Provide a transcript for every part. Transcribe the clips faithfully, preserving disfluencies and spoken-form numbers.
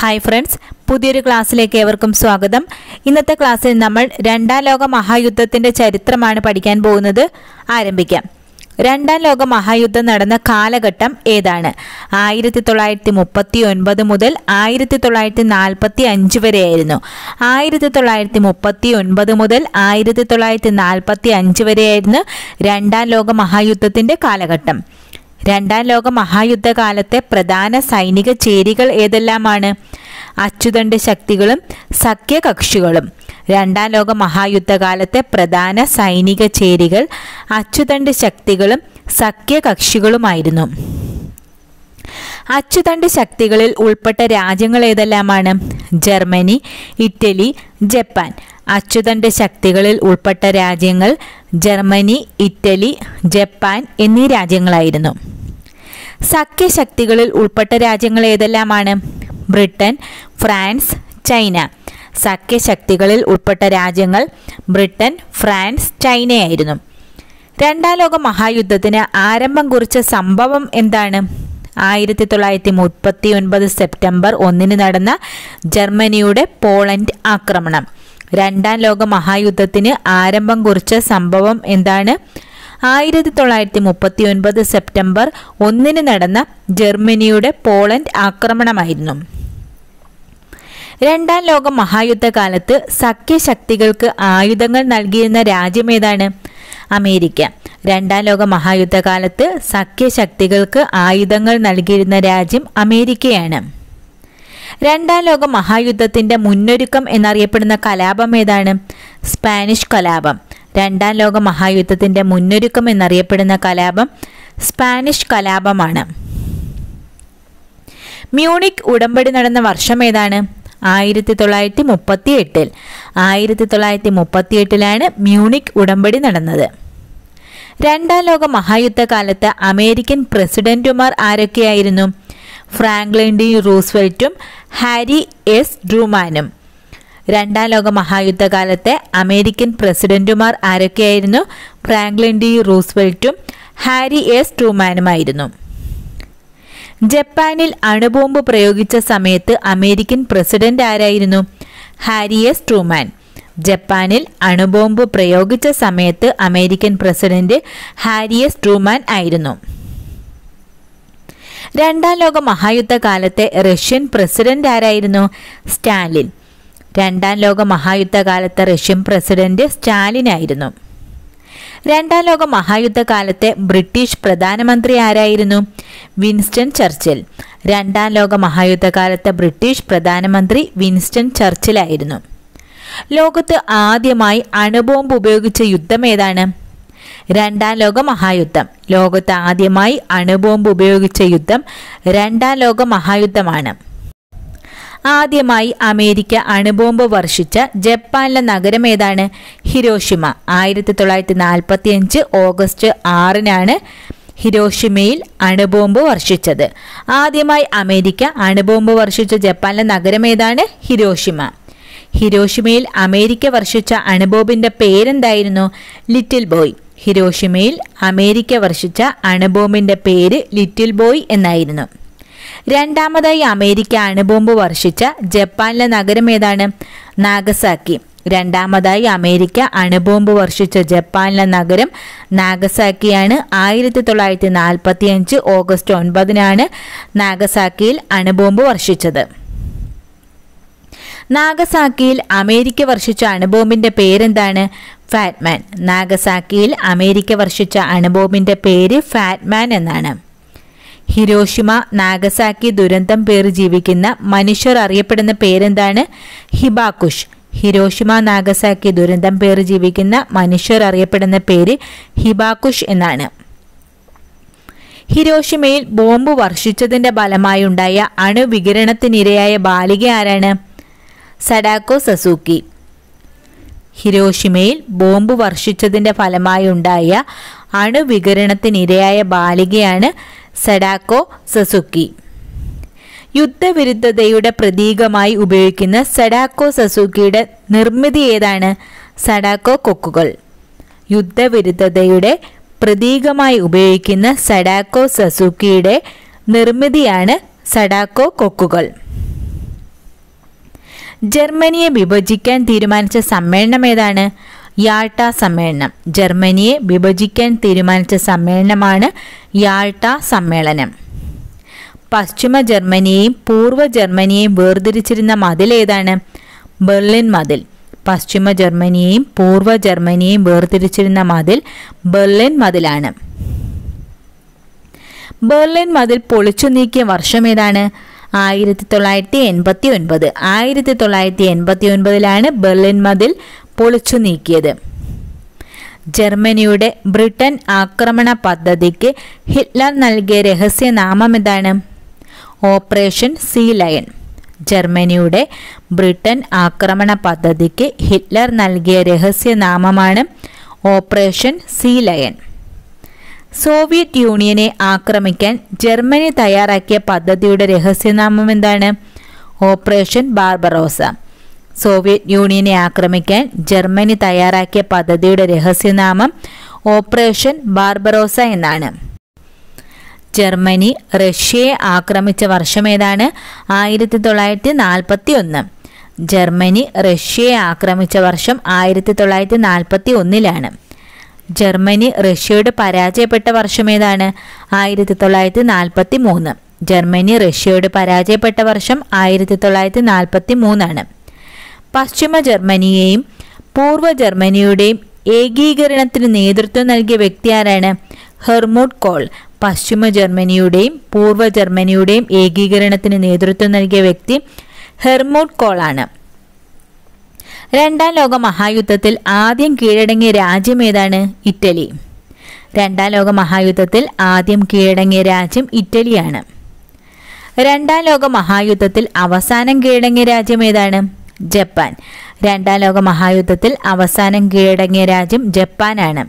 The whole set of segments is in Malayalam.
ഹായ് ഫ്രണ്ട്സ്, പുതിയൊരു ക്ലാസ്സിലേക്ക് ഏവർക്കും സ്വാഗതം. ഇന്നത്തെ ക്ലാസ്സിൽ നമ്മൾ രണ്ടാം ലോക മഹായുദ്ധത്തിൻ്റെ ചരിത്രമാണ് പഠിക്കാൻ പോകുന്നത്. ആരംഭിക്കാം. രണ്ടാം ലോക മഹായുദ്ധം നടന്ന കാലഘട്ടം ഏതാണ്? ആയിരത്തി തൊള്ളായിരത്തി മുപ്പത്തി ഒൻപത് മുതൽ ആയിരത്തി തൊള്ളായിരത്തി നാൽപ്പത്തി അഞ്ച് വരെയായിരുന്നു. ആയിരത്തി തൊള്ളായിരത്തി മുപ്പത്തി ഒൻപത് മുതൽ ആയിരത്തി തൊള്ളായിരത്തി നാൽപ്പത്തി അഞ്ച് വരെയായിരുന്നു രണ്ടാം ലോക മഹായുദ്ധത്തിൻ്റെ കാലഘട്ടം. രണ്ടാം ലോക മഹായുദ്ധകാലത്തെ പ്രധാന സൈനിക ചേരികൾ ഏതെല്ലാമാണ്? അച്ചുതണ്ട് ശക്തികളും സഖ്യകക്ഷികളും. രണ്ടാം ലോക മഹായുദ്ധകാലത്തെ പ്രധാന സൈനിക ചേരികൾ അച്ചുതണ്ട് ശക്തികളും സഖ്യകക്ഷികളുമായിരുന്നു. അച്ചുതണ്ട് ശക്തികളിൽ ഉൾപ്പെട്ട രാജ്യങ്ങൾ ഏതെല്ലാമാണ്? Germany, Italy, Japan. അച്ചുതണ്ട് ശക്തികളിൽ ഉൾപ്പെട്ട രാജ്യങ്ങൾ ജർമ്മനി, ഇറ്റലി, ജപ്പാൻ എന്നീ രാജ്യങ്ങളായിരുന്നു. സഖ്യശക്തികളിൽ ഉൾപ്പെട്ട രാജ്യങ്ങൾ ഏതെല്ലാമാണ്? Britain, France, China. സഖ്യശക്തികളിൽ ഉൾപ്പെട്ട രാജ്യങ്ങൾ ബ്രിട്ടൻ, ഫ്രാൻസ്, ചൈനയായിരുന്നു. രണ്ടാം ലോക മഹായുദ്ധത്തിന് ആരംഭം കുറിച്ച സംഭവം എന്താണ്? ആയിരത്തി തൊള്ളായിരത്തി മുപ്പത്തി ഒൻപത് സെപ്റ്റംബർ ഒന്നിന് നടന്ന ജർമ്മനിയുടെ പോളണ്ട് ആക്രമണം. രണ്ടാം ലോക മഹായുദ്ധത്തിന് ആരംഭം കുറിച്ച സംഭവം എന്താണ്? ആയിരത്തി തൊള്ളായിരത്തി മുപ്പത്തി ഒൻപത് സെപ്റ്റംബർ ഒന്നിന് നടന്ന ജർമ്മനിയുടെ പോളണ്ട് ആക്രമണമായിരുന്നു. രണ്ടാം ലോക മഹായുദ്ധകാലത്ത് സഖ്യശക്തികൾക്ക് ആയുധങ്ങൾ നൽകിയിരുന്ന രാജ്യം ഏതാണ്? അമേരിക്ക. രണ്ടാം ലോക മഹായുദ്ധകാലത്ത് സഖ്യശക്തികൾക്ക് ആയുധങ്ങൾ നൽകിയിരുന്ന രാജ്യം അമേരിക്കയാണ്. രണ്ടാം ലോക മഹായുദ്ധത്തിൻ്റെ മുന്നൊരുക്കം എന്നറിയപ്പെടുന്ന കലാപം ഏതാണ്? സ്പാനിഷ് കലാപം. രണ്ടാം ലോക മഹായുദ്ധത്തിൻ്റെ മുന്നൊരുക്കം എന്നറിയപ്പെടുന്ന കലാപം സ്പാനിഷ് കലാപമാണ്. മ്യൂണിക് ഉടമ്പടി നടന്ന വർഷം ഏതാണ്? ആയിരത്തി തൊള്ളായിരത്തി മുപ്പത്തി എട്ടിൽ ആയിരത്തി തൊള്ളായിരത്തി മുപ്പത്തി എട്ടിലാണ് മ്യൂണിക് ഉടമ്പടി നടന്നത്. രണ്ടാം ലോക മഹായുദ്ധകാലത്ത് അമേരിക്കൻ പ്രസിഡന്റുമാർ ആരൊക്കെയായിരുന്നു? ഫ്രാങ്ക്ലിൻ ഡി റൂസ്വെൽറ്റും ഹാരി എസ് ട്രൂമാനും. രണ്ടാം ലോക മഹായുദ്ധകാലത്തെ അമേരിക്കൻ പ്രസിഡന്റുമാർ ആരൊക്കെയായിരുന്നു? ഫ്രാങ്ക്ലിൻ ഡി റൂസ്വെൽറ്റും ഹാരി എസ് ട്രൂമാനുമായിരുന്നു. ജപ്പാനിൽ അണുബോംബ് പ്രയോഗിച്ച സമയത്ത് അമേരിക്കൻ പ്രസിഡന്റ് ആരായിരുന്നു? Harry S Truman. ജപ്പാനിൽ അണുബോംബ് പ്രയോഗിച്ച സമയത്ത് American president Harry S Truman ആയിരുന്നു. രണ്ടാം ലോക മഹായുദ്ധകാലത്തെ റഷ്യൻ പ്രസിഡന്റ് ആരായിരുന്നു? സ്റ്റാലിൻ. രണ്ടാം ലോക മഹായുദ്ധകാലത്തെ റഷ്യൻ പ്രസിഡന്റ് സ്റ്റാലിൻ ആയിരുന്നു. രണ്ടാം ലോക മഹായുദ്ധകാലത്തെ ബ്രിട്ടീഷ് പ്രധാനമന്ത്രി ആരായിരുന്നു? Winston Churchill. രണ്ടാം ലോക മഹായുദ്ധകാലത്തെ ബ്രിട്ടീഷ് പ്രധാനമന്ത്രി വിൻസ്റ്റൺ ചർച്ചിൽ ആയിരുന്നു. ലോകത്ത് ആദ്യമായി അണുബോംബ് ഉപയോഗിച്ച യുദ്ധം ഏതാണ്? രണ്ടാം ലോക മഹായുദ്ധം. ലോകത്ത് ആദ്യമായി അണുബോംബ് ഉപയോഗിച്ച യുദ്ധം രണ്ടാം ലോക മഹായുദ്ധമാണ്. ആദ്യമായി അമേരിക്ക അണുബോംബ് വർഷിച്ച ജപ്പാനിലെ നഗരം ഏതാണ്? ഹിരോഷിമ. ആയിരത്തി തൊള്ളായിരത്തി നാൽപ്പത്തി അഞ്ച് ഓഗസ്റ്റ് ആറിനാണ് ഹിരോഷിമയിൽ അണുബോംബ് വർഷിച്ചത്. ആദ്യമായി അമേരിക്ക അണുബോംബ് വർഷിച്ച ജപ്പാനിലെ നഗരം ഏതാണ്? ഹിരോഷിമ. ഹിരോഷിമയിൽ അമേരിക്ക വർഷിച്ച അണുബോംബിന്റെ പേരെന്തായിരുന്നു? Little boy. ഹിരോഷിമയിൽ അമേരിക്ക വർഷിച്ച അണുബോംബിന്റെ പേര് ലിറ്റിൽ ബോയ് എന്നായിരുന്നു. രണ്ടാമതായി അമേരിക്ക അണുബോംബ് വർഷിച്ച ജപ്പാനിലെ നഗരം ഏതാണ്? നാഗസാക്കി. രണ്ടാമതായി അമേരിക്ക അണുബോംബ് വർഷിച്ച ജപ്പാനിലെ നഗരം നാഗസാക്കിയാണ്. ആയിരത്തി തൊള്ളായിരത്തി നാൽപ്പത്തി അഞ്ച് ഓഗസ്റ്റ് ഒൻപതിനാണ് നാഗസാക്കിയിൽ അണുബോംബ് വർഷിച്ചത്. നാഗസാക്കിയിൽ അമേരിക്ക വർഷിച്ച അണുബോംബിന്റെ പേരെന്താണ്? ഫാറ്റ്മാൻ. നാഗസാക്കിയിൽ അമേരിക്ക വർഷിച്ച അണുബോംബിന്റെ പേര് ഫാറ്റ്മാൻ എന്നാണ്. ഹിരോഷിമ നാഗസാക്കി ദുരന്തം പേര് ജീവിക്കുന്ന മനുഷ്യർ അറിയപ്പെടുന്ന പേരെന്താണ്? ഹിബാകുഷ്. ഹിരോഷിമ നാഗസാക്കി ദുരന്തം പേര് ജീവിക്കുന്ന മനുഷ്യർ അറിയപ്പെടുന്ന പേര് ഹിബാകുഷ് എന്നാണ്. ഹിരോഷിമയിൽ ബോംബ് വർഷിച്ചതിന്റെ ഫലമായി ഉണ്ടായ അണുവികിരണത്തിനിരയായ ബാലിക ആരാണ്? Sadako Sasaki. ഹിരോഷിമയിൽ ബോംബ് വർഷിച്ചതിൻ്റെ ഫലമായി ഉണ്ടായ അണുവികിരണത്തിനിരയായ ബാലികയാണ് സഡാക്കോ സസൂക്കി. യുദ്ധവിരുദ്ധതയുടെ പ്രതീകമായി ഉപയോഗിക്കുന്ന സഡാക്കോ സസൂക്കിയുടെ നിർമ്മിതി ഏതാണ്? സഡാക്കോ കൊക്കുകൾ. യുദ്ധവിരുദ്ധതയുടെ പ്രതീകമായി ഉപയോഗിക്കുന്ന സഡാക്കോ സസൂക്കിയുടെ നിർമ്മിതിയാണ് സഡാക്കോ കൊക്കുകൾ. ജർമ്മനിയെ വിഭജിക്കാൻ തീരുമാനിച്ച സമ്മേളനം ഏതാണ്? യാൾട്ട സമ്മേളനം. ജർമ്മനിയെ വിഭജിക്കാൻ തീരുമാനിച്ച സമ്മേളനമാണ് യാൾട്ട സമ്മേളനം. പശ്ചിമ ജർമ്മനിയെയും പൂർവ്വ ജർമ്മനിയെയും വേർതിരിച്ചിരുന്ന മതിൽ ഏതാണ്? ബെർലിൻ മതിൽ. പശ്ചിമ ജർമ്മനിയെയും പൂർവ്വ ജർമ്മനിയെയും വേർതിരിച്ചിരുന്ന മതിൽ ബെർലിൻ മതിലാണ്. ബെർലിൻ മതിൽ പൊളിച്ചു നീക്കിയ വർഷം ഏതാണ്? ആയിരത്തി തൊള്ളായിരത്തി എൺപത്തി ഒൻപത് ആയിരത്തി തൊള്ളായിരത്തി എൺപത്തി ഒൻപതിലാണ് ബെർലിൻ മതിൽ പൊളിച്ചു നീക്കിയത്. ജർമ്മനിയുടെ ബ്രിട്ടൻ ആക്രമണ പദ്ധതിക്ക് ഹിറ്റ്ലർ നൽകിയ രഹസ്യനാമം എന്താണ്? Operation see lion. ജർമ്മനിയുടെ ബ്രിട്ടൻ ആക്രമണ പദ്ധതിക്ക് ഹിറ്റ്ലർ നൽകിയ രഹസ്യനാമമാണ് ഓപ്പറേഷൻ സീ ലയൺ. സോവിയറ്റ് യൂണിയനെ ആക്രമിക്കാൻ ജർമ്മനി തയ്യാറാക്കിയ പദ്ധതിയുടെ രഹസ്യനാമം എന്താണ്? Operation Barbarossa. സോവിയറ്റ് യൂണിയനെ ആക്രമിക്കാൻ ജർമ്മനി തയ്യാറാക്കിയ പദ്ധതിയുടെ രഹസ്യനാമം ഓപ്പറേഷൻ ബാർബറോസ എന്നാണ്. ജർമ്മനി റഷ്യയെ ആക്രമിച്ച വർഷം ഏതാണ്? ആയിരത്തി തൊള്ളായിരത്തി നാൽപ്പത്തി ഒന്ന്. ജർമ്മനി റഷ്യയെ ആക്രമിച്ച വർഷം ആയിരത്തി തൊള്ളായിരത്തി നാൽപ്പത്തി ഒന്നിലാണ്. ജർമ്മനി റഷ്യയോട് പരാജയപ്പെട്ട വർഷം ഏതാണ്? ആയിരത്തി തൊള്ളായിരത്തി നാൽപ്പത്തി മൂന്ന്. ജർമ്മനി റഷ്യയോട് പരാജയപ്പെട്ട വർഷം ആയിരത്തി തൊള്ളായിരത്തി നാൽപ്പത്തി മൂന്നാണ്. പശ്ചിമ ജർമ്മനിയെയും പൂർവ്വ ജർമ്മനിയുടെയും ഏകീകരണത്തിന് നേതൃത്വം നൽകിയ വ്യക്തി ആരാണ്? Helmut Kohl. പശ്ചിമ ജർമ്മനിയുടെയും പൂർവ്വ ജർമ്മനിയുടെയും ഏകീകരണത്തിന് നേതൃത്വം നൽകിയ വ്യക്തി ഹെർമുട്ട് കോൾ ആണ്. രണ്ടാം ലോക മഹായുദ്ധത്തിൽ ആദ്യം കീഴടങ്ങിയ രാജ്യം ഏതാണ്? ഇറ്റലി. രണ്ടാം ലോക മഹായുദ്ധത്തിൽ ആദ്യം കീഴടങ്ങിയ രാജ്യം ഇറ്റലിയാണ്. രണ്ടാം ലോക മഹായുദ്ധത്തിൽ അവസാനം കീഴടങ്ങിയ രാജ്യം ഏതാണ്? ജപ്പാൻ. രണ്ടാം ലോക മഹായുദ്ധത്തിൽ അവസാനം കീഴടങ്ങിയ രാജ്യം ജപ്പാനാണ്.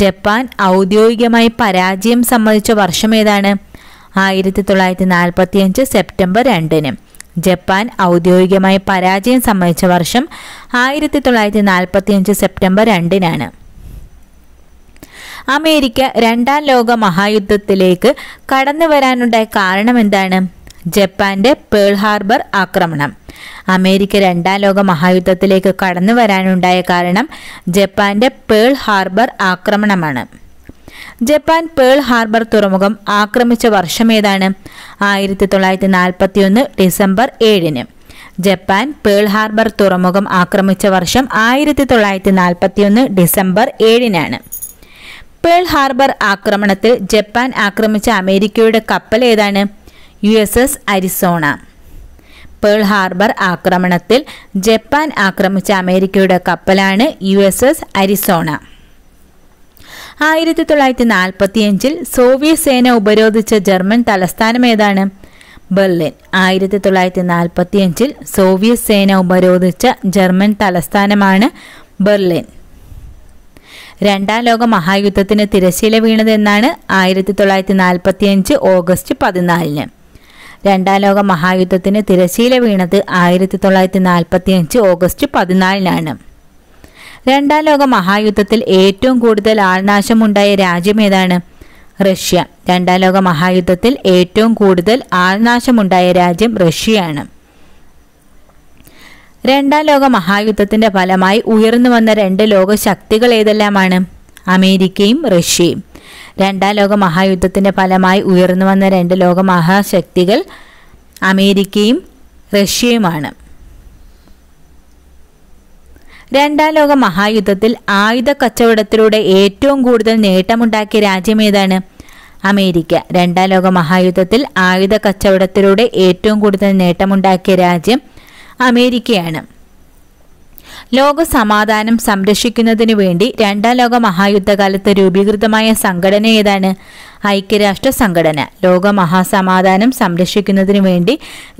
ജപ്പാൻ ഔദ്യോഗികമായി പരാജയം സമ്മതിച്ച വർഷം ഏതാണ്? ആയിരത്തി തൊള്ളായിരത്തി നാൽപ്പത്തി അഞ്ച് സെപ്റ്റംബർ രണ്ടിന്. ജപ്പാൻ ഔദ്യോഗികമായി പരാജയം സമ്മതിച്ച വർഷം ആയിരത്തി തൊള്ളായിരത്തി നാൽപ്പത്തി അഞ്ച് സെപ്റ്റംബർ രണ്ടിനാണ്. അമേരിക്ക രണ്ടാം ലോക മഹായുദ്ധത്തിലേക്ക് കടന്നു വരാനുണ്ടായ കാരണം എന്താണ്? ജപ്പാന്റെ പേൾ ഹാർബർ ആക്രമണം. അമേരിക്ക രണ്ടാം ലോക മഹായുദ്ധത്തിലേക്ക് കടന്നു വരാനുണ്ടായ കാരണം ജപ്പാന്റെ പേൾ ഹാർബർ ആക്രമണമാണ്. ജപ്പാൻ പേൾ ഹാർബർ തുറമുഖം ആക്രമിച്ച വർഷം ഏതാണ്? ആയിരത്തി തൊള്ളായിരത്തി നാൽപ്പത്തി ഒന്ന് ഡിസംബർ ഏഴിന്. ജപ്പാൻ പേൾ ഹാർബർ തുറമുഖം ആക്രമിച്ച വർഷം ആയിരത്തി തൊള്ളായിരത്തി നാൽപ്പത്തി ഒന്ന് ഡിസംബർ ഏഴിനാണ്. പേൾ ഹാർബർ ആക്രമണത്തിൽ ജപ്പാൻ ആക്രമിച്ച അമേരിക്കയുടെ കപ്പൽ ഏതാണ്? U S S Arizona. Pearl Harbor ആക്രമണത്തിൽ ജപ്പാൻ ആക്രമിച്ച അമേരിക്കയുടെ കപ്പലാണ് യു എസ് എസ് അരിസോണ. ആയിരത്തി തൊള്ളായിരത്തി നാൽപ്പത്തി അഞ്ചിൽ സോവിയറ്റ് സേന ഉപരോധിച്ച ജർമ്മൻ തലസ്ഥാനം ഏതാണ്? ബെർലിൻ. ആയിരത്തി തൊള്ളായിരത്തി നാൽപ്പത്തി അഞ്ചിൽ സോവിയറ്റ് സേന ഉപരോധിച്ച ജർമ്മൻ തലസ്ഥാനമാണ് ബെർലിൻ. രണ്ടാം ലോക മഹായുദ്ധത്തിന് തിരശ്ശീല വീണത് എന്നാണ്? ആയിരത്തി തൊള്ളായിരത്തി നാൽപ്പത്തി അഞ്ച് ഓഗസ്റ്റ് പതിനാലിന്. രണ്ടാം ലോക മഹായുദ്ധത്തിന് തിരശ്ശീല വീണത് ആയിരത്തി തൊള്ളായിരത്തി നാൽപ്പത്തി അഞ്ച് ഓഗസ്റ്റ് പതിനാലിനാണ്. രണ്ടാം ലോക മഹായുദ്ധത്തിൽ ഏറ്റവും കൂടുതൽ ആൾനാശമുണ്ടായ രാജ്യം ഏതാണ്? റഷ്യ. രണ്ടാം ലോക മഹായുദ്ധത്തിൽ ഏറ്റവും കൂടുതൽ ആൾനാശമുണ്ടായ രാജ്യം റഷ്യയാണ്. രണ്ടാം ലോക മഹായുദ്ധത്തിന്റെ ഫലമായി ഉയർന്നു വന്ന രണ്ട് ലോകശക്തികൾ ഏതെല്ലാമാണ്? അമേരിക്കയും റഷ്യയും. രണ്ടാം ലോക മഹായുദ്ധത്തിന്റെ ഫലമായി ഉയർന്നു വന്ന രണ്ട് ലോക മഹാശക്തികൾ അമേരിക്കയും റഷ്യയുമാണ്. രണ്ടാം ലോക മഹായുദ്ധത്തിൽ ആയുധ കച്ചവടത്തിലൂടെ ഏറ്റവും കൂടുതൽ നേട്ടമുണ്ടാക്കിയ രാജ്യം ഏതാണ്? അമേരിക്ക. രണ്ടാം ലോക മഹായുദ്ധത്തിൽ ആയുധ കച്ചവടത്തിലൂടെ ഏറ്റവും കൂടുതൽ നേട്ടമുണ്ടാക്കിയ രാജ്യം അമേരിക്കയാണ്. ലോക സമാധാനം സംരക്ഷിക്കുന്നതിനു വേണ്ടി രണ്ടാം ലോക മഹായുദ്ധകാലത്ത് രൂപീകൃതമായ സംഘടന ഏതാണ്? ഐക്യരാഷ്ട്ര സംഘടന. ലോക മഹാസമാധാനം സംരക്ഷിക്കുന്നതിനു വേണ്ടി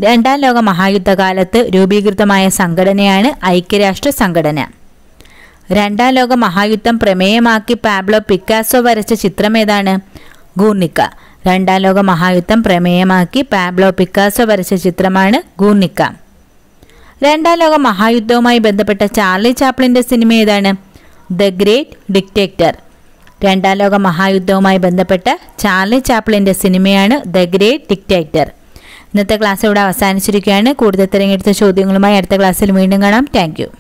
രണ്ടാം ലോക മഹായുദ്ധകാലത്ത് രൂപീകൃതമായ സംഘടനയാണ് ഐക്യരാഷ്ട്ര സംഘടന. രണ്ടാം ലോക മഹായുദ്ധം പ്രമേയമാക്കി പാബ്ലോ പിക്കാസോ വരച്ച ചിത്രം ഏതാണ്? ഗൂർണിക്ക. രണ്ടാം ലോക മഹായുദ്ധം പ്രമേയമാക്കി പാബ്ലോ പിക്കാസോ വരച്ച ചിത്രമാണ് ഗൂർണിക്ക. രണ്ടാം ലോക മഹായുദ്ധവുമായി ബന്ധപ്പെട്ട ചാർലി ചാപ്ലിൻ്റെ സിനിമ ഏതാണ്? The great dictator. രണ്ടാം ലോക മഹായുദ്ധവുമായി ബന്ധപ്പെട്ട ചാർലി ചാപ്ലിൻ്റെ സിനിമയാണ് ദ ഗ്രേറ്റ് ഡിക്റ്റേറ്റർ. ഇന്നത്തെ ക്ലാസ് ഇവിടെ അവസാനിച്ചിരിക്കുകയാണ്. കൂടുതൽ തിരഞ്ഞെടുത്ത ചോദ്യങ്ങളുമായി അടുത്ത ക്ലാസ്സിൽ വീണ്ടും കാണാം. Thank U.